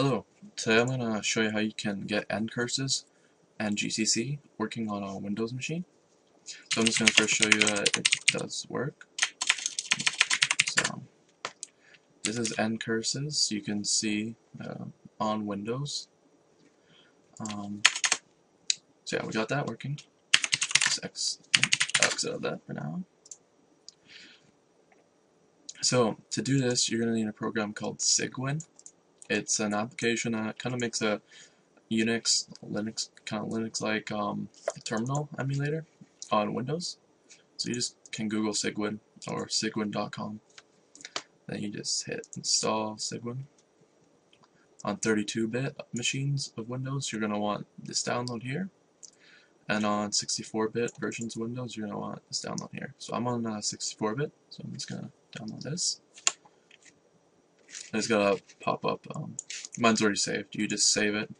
Hello, today I'm going to show you how you can get ncurses and GCC working on a Windows machine. So I'm just going to first show you that it does work. So this is ncurses, you can see on Windows. So yeah, we got that working. Just exit out that for now. So to do this, you're going to need a program called Cygwin. It's an application that kind of makes a Linux-like terminal emulator on Windows. So you just can Google Cygwin or Cygwin.com. Then you just hit install Cygwin. On 32-bit machines of Windows, you're going to want this download here. And on 64-bit versions of Windows, you're going to want this download here. So I'm on 64-bit, so I'm just going to download this. It's gonna pop up. Mine's already saved. You just save it.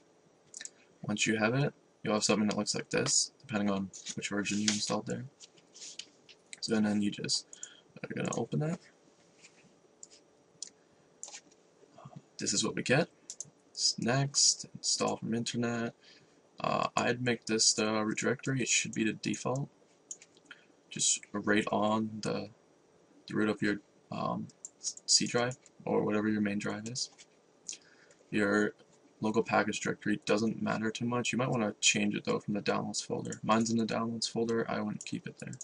Once you have it, you'll have something that looks like this, depending on which version you installed there. So then you just are gonna open that. This is what we get. It's next, install from internet. I'd make this the root directory. It should be the default. Just right on the root of your C drive or whatever your main drive is. Your local package directory doesn't matter too much. You might want to change it though from the downloads folder. Mine's in the downloads folder. I wouldn't keep it there.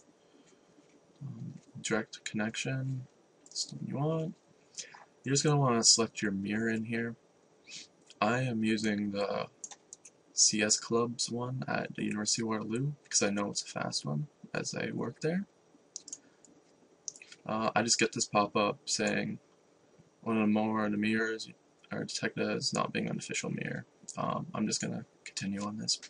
Direct connection. That's the one you want. You're just going to want to select your mirror in here. I am using the CS Clubs one at the University of Waterloo because I know it's a fast one as I work there. I just get this pop-up saying one or more of the mirrors are detected as not being an official mirror. I'm just going to continue on this.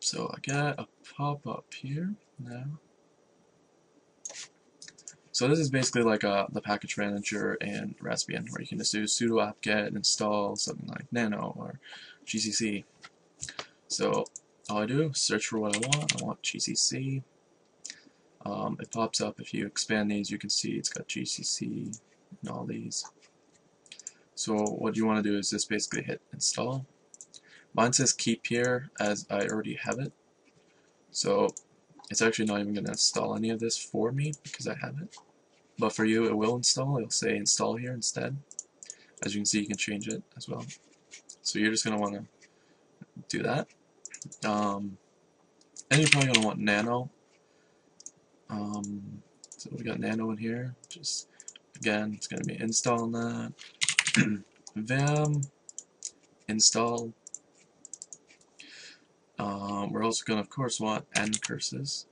So I got a pop-up here now. So this is basically like the package manager in Raspbian, where you can just do sudo apt-get and install something like nano or GCC. So all I do is search for what I want. I want GCC. It pops up. If you expand these, you can see it's got GCC and all these. So what you want to do is just basically hit install. Mine says keep here as I already have it, so it's actually not even going to install any of this for me because I have it, but for you it will install. It'll say install here instead. As you can see, you can change it as well, so you're just going to want to do that. And you're probably going to want nano. So we got nano in here. Just again, it's going to be installing that. Vim install. We're also going to, of course, want ncurses.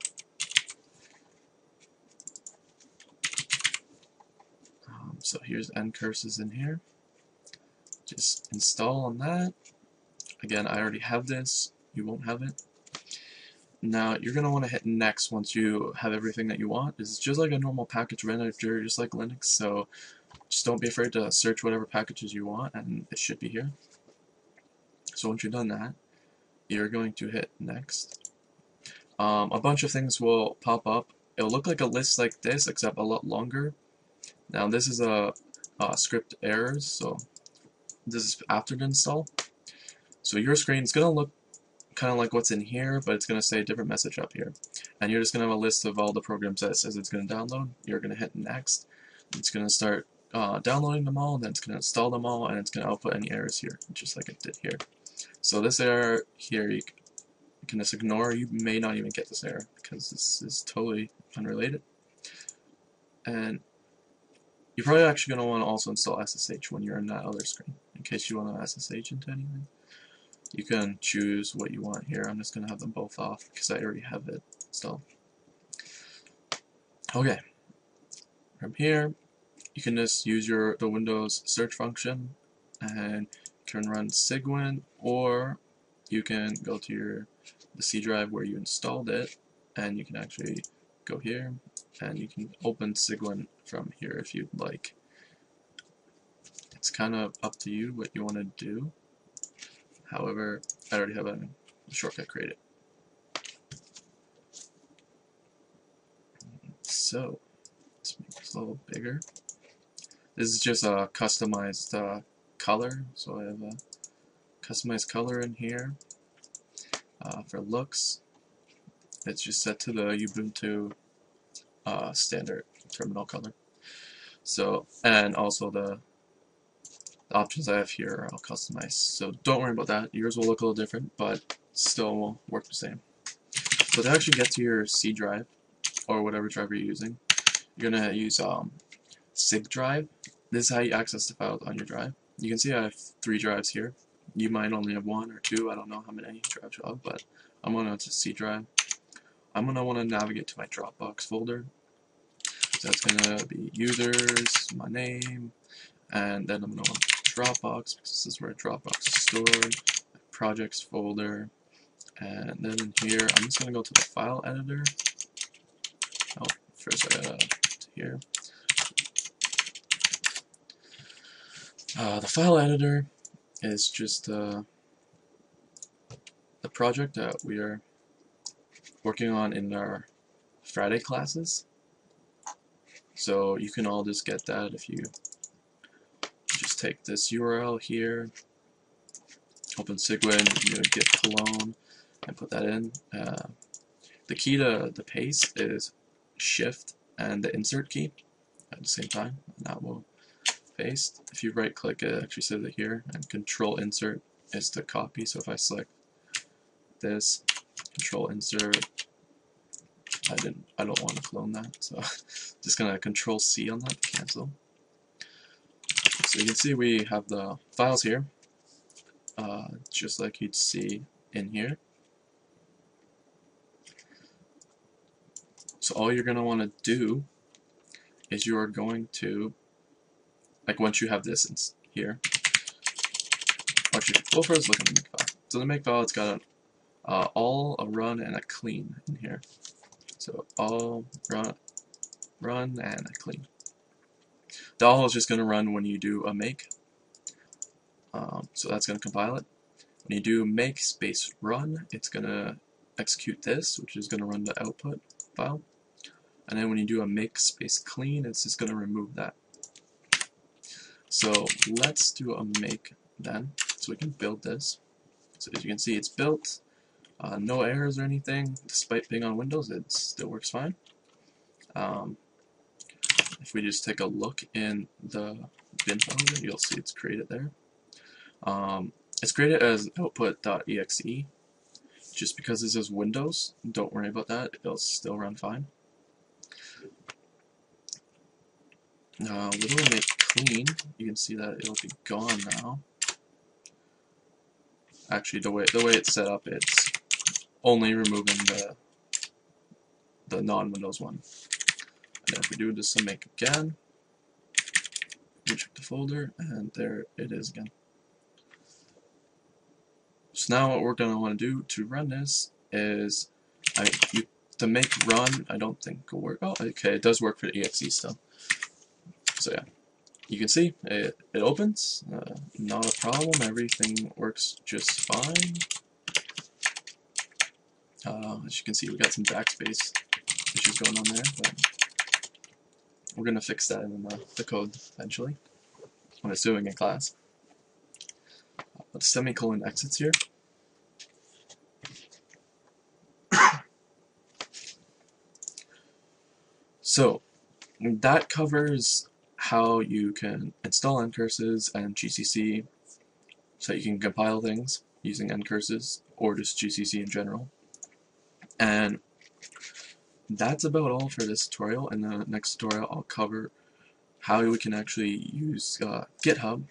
So here's ncurses in here. Just install on that. Again, I already have this. You won't have it. Now you're going to want to hit next once you have everything that you want. It's just like a normal package manager, just like Linux, so just don't be afraid to search whatever packages you want, and it should be here. So once you've done that, you're going to hit next. A bunch of things will pop up. It'll look like a list like this, except a lot longer. Now this is a script errors, so this is after the install. So your screen is going to look kind of like what's in here, but it's going to say a different message up here, and you're just going to have a list of all the programs that it says it's going to download. You're going to hit next. It's going to start downloading them all, and then it's going to install them all, and it's going to output any errors here, just like it did here. So this error here, you can just ignore. You may not even get this error because this is totally unrelated. And you're probably actually going to want to also install SSH when you're in that other screen, in case you want to SSH into anything. You can choose what you want here. I'm just going to have them both off because I already have it installed. Okay. From here, you can just use the Windows search function, and you can run Cygwin, or you can go to the C drive where you installed it, and you can actually go here, and you can open Cygwin from here if you'd like. It's kind of up to you what you want to do. However, I already have a shortcut created. So, let's make this a little bigger. This is just a customized color, so I have a customized color in here for looks. It's just set to the Ubuntu standard terminal color. So, and also the options I have here are all customized. So don't worry about that. Yours will look a little different, but still will work the same. So to actually get to your C drive or whatever drive you're using, you're gonna use SIG drive. This is how you access the files on your drive. You can see I have 3 drives here. You might only have 1 or 2. I don't know how many drives you have, but I'm going to C drive. I'm going to want to navigate to my Dropbox folder. So that's going to be users, my name, and then I'm going to want Dropbox, because this is where Dropbox is stored, projects folder, and then in here I'm just going to go to the file editor. Oh, first I gotta here. The file editor is just the project that we are working on in our Friday classes. So you can all just get that if you just take this URL here, open Cygwin, git clone, and put that in. The key to the paste is Shift and the insert key at the same time, and that will paste. If you right click, it actually says it here, and Control Insert is to copy. So if I select this, Control Insert, I don't want to clone that, so just gonna Control C on that to cancel. So you can see we have the files here, just like you'd see in here. So all you're gonna want to do is you are going to, like, once you have this in here, actually, well, first look at the makefile. So the makefile, it's got an all, a run, and a clean in here. So all, run, and a clean. The all is just going to run when you do a make. So that's going to compile it. When you do make space run, it's going to execute this, which is going to run the output file. And then when you do a make space clean, it's just going to remove that. So let's do a make then, so we can build this. So as you can see, it's built, no errors or anything. Despite being on Windows, it still works fine. If we just take a look in the bin folder, you'll see it's created there. It's created as output.exe. Just because this is Windows, don't worry about that, it'll still run fine. We're gonna make clean. You can see that it'll be gone now. Actually, the way it's set up, it's only removing the non-Windows one. And if we do this to make again, we check the folder, and there it is again. So now what we're gonna want to do to run this is to make run. I don't think it'll work. Oh, okay, it does work for the exe still. So yeah. You can see it opens, not a problem, everything works just fine. As you can see, we got some backspace issues going on there, but we're going to fix that in the code eventually, when it's doing in class. The semicolon exits here. So that covers how you can install ncurses and GCC, so you can compile things using ncurses or just GCC in general. And that's about all for this tutorial. In the next tutorial, I'll cover how we can actually use GitHub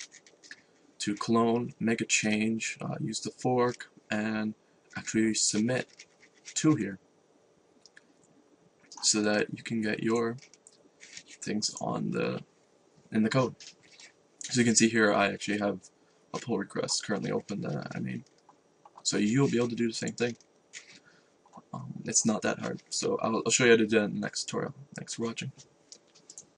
to clone, make a change, use the fork, and actually submit to here so that you can get your things on the in the code. So you can see here, I actually have a pull request currently open that I made. So you'll be able to do the same thing. It's not that hard. So I'll show you how to do that in the next tutorial. Thanks for watching.